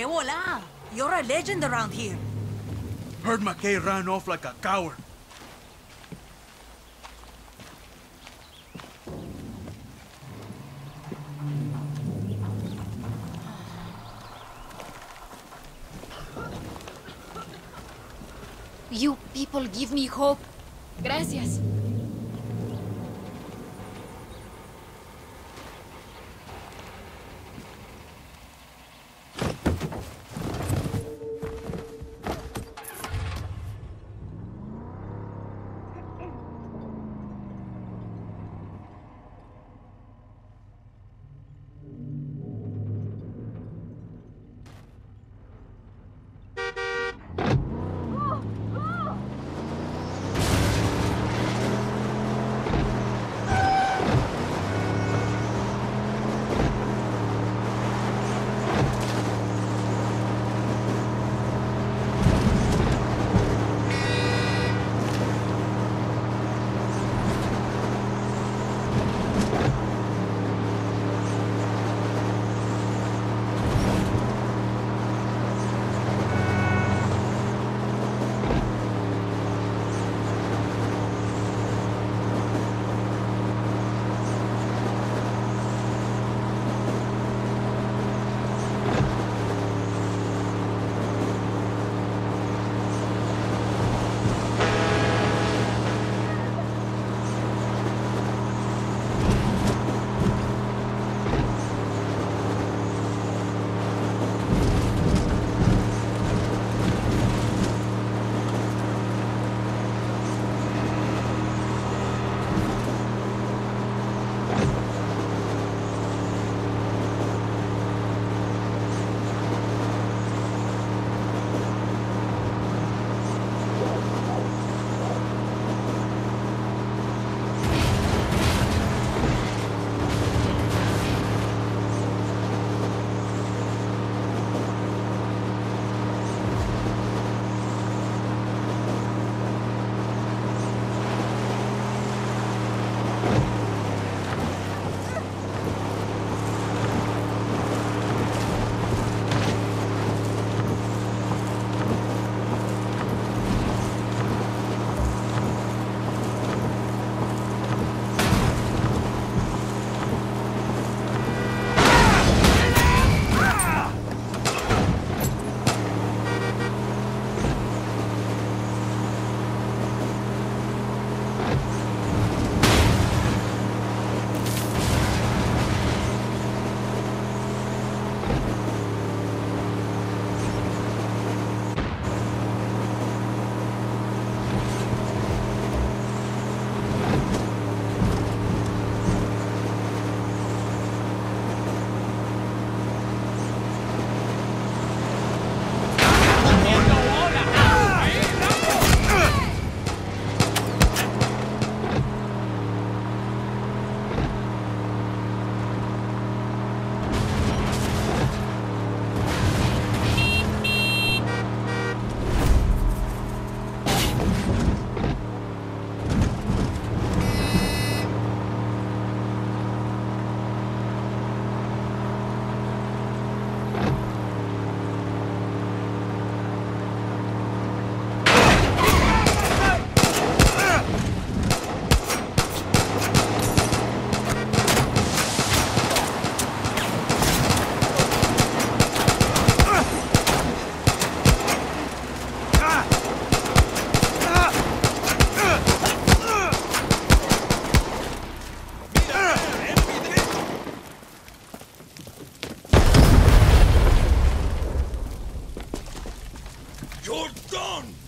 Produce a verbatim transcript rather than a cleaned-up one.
Que hola! You're a legend around here. Heard McKay ran off like a coward. You people give me hope. Gracias. You're done!